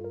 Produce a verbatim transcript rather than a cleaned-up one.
What